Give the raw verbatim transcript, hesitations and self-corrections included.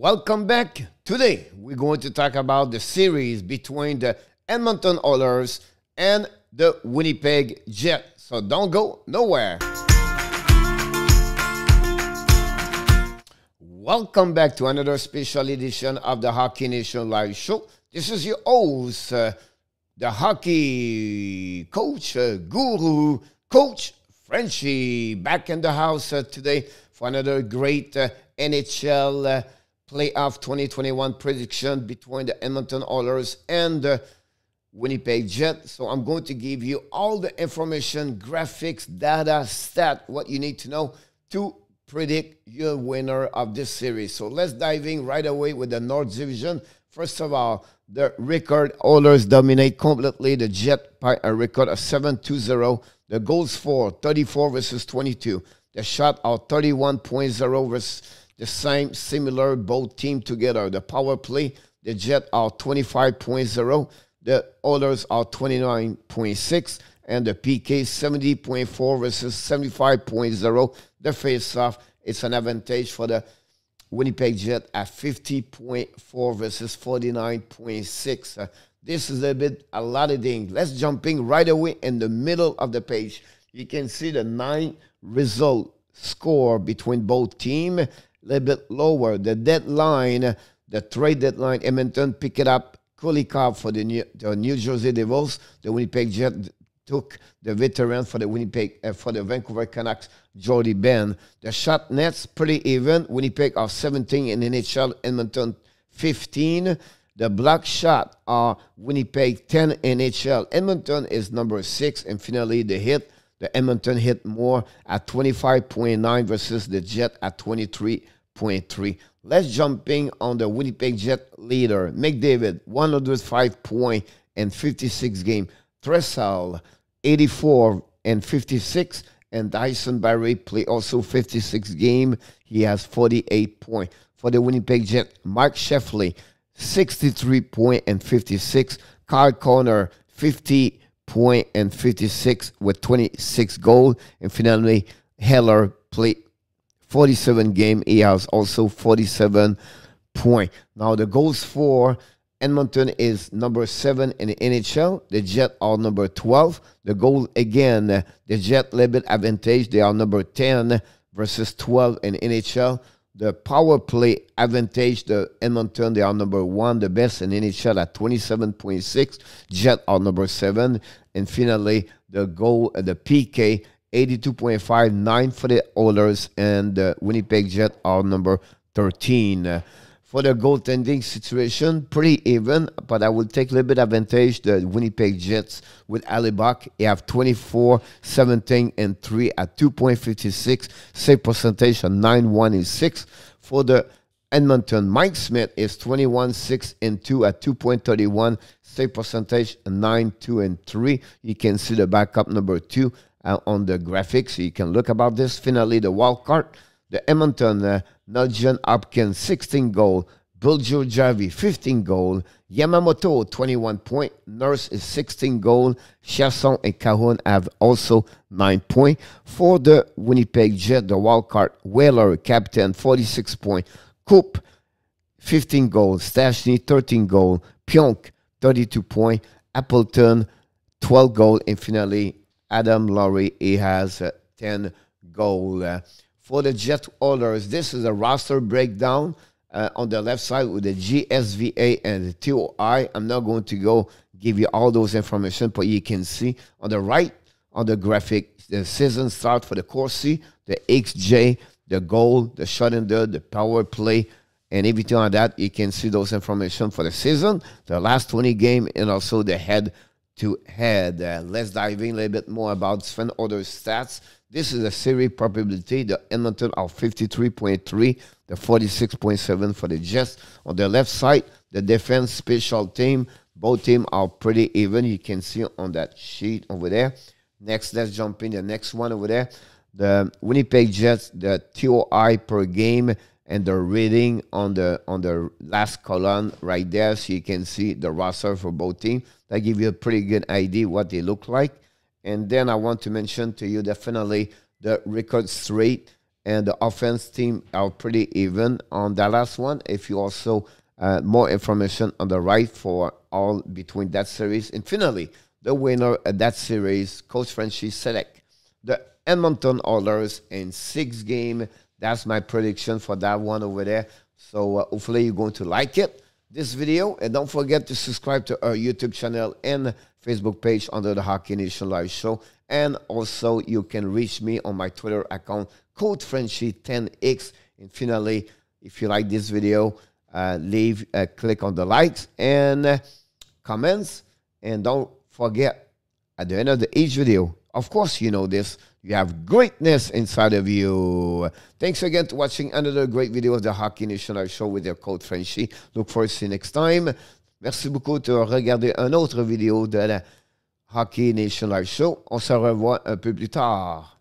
Welcome back. Today, we're going to talk about the series between the Edmonton Oilers and the Winnipeg Jets. So don't go nowhere. Welcome back to another special edition of the Hockey Nation Live Show. This is your host, uh, the hockey coach, uh, guru, Coach Frenchie, back in the house uh, today for another great uh, N H L uh, playoff twenty twenty-one prediction between the Edmonton Oilers and the Winnipeg Jets. So I'm going to give you all the information, graphics, data, stat, what you need to know to predict your winner of this series. So let's dive in right away with the North Division. First of all, the record: Oilers dominate completely the Jets by a record of seven to zero. The goals for thirty-four versus twenty-two. The shot are thirty-one point zero versus the same, similar, both team together. The power play, the Jets are twenty-five point zero. The Oilers are twenty-nine point six. And the P K, seventy point four versus seventy-five point zero. The face-off, it's an advantage for the Winnipeg Jets at fifty point four versus forty-nine point six. Uh, this is a bit a lot of things. Let's jump in right away in the middle of the page. You can see the nine result score between both teams, a little bit lower. The deadline, the trade deadline, Edmonton picked up Kulikov for the New, the New Jersey Devils. The Winnipeg Jets took the veteran for the Winnipeg uh, for the Vancouver Canucks, Jordie Benn. The shot nets pretty even. Winnipeg are seventeen in N H L, Edmonton fifteen. The block shot are Winnipeg ten N H L. Edmonton is number six, and finally the hit. The Edmonton hit more at twenty-five point nine versus the Jet at twenty-three point three. Let's jump in on the Winnipeg Jet leader, McDavid, one hundred five points in fifty-six games. Tressel, eighty-four and fifty-six, and Dyson Barry play also fifty-six game. He has forty-eight points for the Winnipeg Jets. Mike Scheifele, sixty-three point and fifty-six. Kyle Connor, fifty point and fifty-six with twenty-six goals, and finally Heller play forty-seven game. He has also forty-seven point. Now the goals for Edmonton is number seven in the N H L. The Jets are number twelve. The goal, again, the Jets a little bit advantage. They are number ten versus twelve in N H L. The power play advantage, the Edmonton, they are number one, the best in N H L at twenty-seven point six. Jets are number seven. And finally, the goal, the P K, eighty-two point five, nine for the Oilers, and the Winnipeg Jets are number thirteen. For the goaltending situation, pretty even, but I will take a little bit advantage the Winnipeg Jets with Alibac. They have twenty-four, seventeen, and three at two point five six. Save percentage of nine one six. For the Edmonton, Mike Smith is twenty-one, six, and two at two point three one. Save percentage nine, two, and three. You can see the backup number two uh, on the graphics, so you can look about this. Finally, the wild card. The Edmonton, uh, Nugent-Hopkins, sixteen goal. Puljujarvi, fifteen goal. Yamamoto, twenty-one point. Nurse is sixteen goal. Chasson and Cahoun have also nine point. For the Winnipeg Jet, the wild card, whaler, captain, forty-six point. Coop, fifteen goal. Stashney, thirteen goal. Pyong, thirty-two point. Appleton, twelve goal. And finally, Adam Lowry, he has uh, ten goal. Uh, For the Jet Oilers, this is a roster breakdown uh, on the left side with the G S V A and the T O I. I'm not going to go give you all those information, but you can see on the right, on the graphic, the season start for the Corsi, the X J, the goal, the shot and the, the power play, and everything like that. You can see those information for the season, the last twenty game, and also the head-to-head. -head. Uh, let's dive in a little bit more about Sven Oilers stats. This is a series probability. The Edmonton are fifty-three point three, the forty-six point seven for the Jets. On the left side, the defense special team. Both teams are pretty even. You can see on that sheet over there. Next, let's jump in the next one over there. The Winnipeg Jets, the T O I per game, and the rating on the on the last column right there. So you can see the roster for both teams. That gives you a pretty good idea what they look like. And then I want to mention to you definitely the record straight and the offense team are pretty even on that last one. If you also uh, more information on the right for all between that series. And finally, the winner of that series, Coach Frenchie select the Edmonton Oilers in six game. That's my prediction for that one over there. So uh, hopefully you're going to like it, this video. And don't forget to subscribe to our YouTube channel and Facebook page under the Hockey Nation Live Show. And also you can reach me on my Twitter account, Coach Frenchy ten X. And finally, if you like this video, uh, leave a uh, click on the likes and uh, comments. And don't forget, at the end of the each video, of course you know this, you have greatness inside of you. Thanks again for watching another great video of the Hockey Nation Live Show with your Coach Frenchie. Look forward to see you next time. Merci beaucoup de regarder une autre vidéo de la Hockey Nation Live Show. On se revoit un peu plus tard.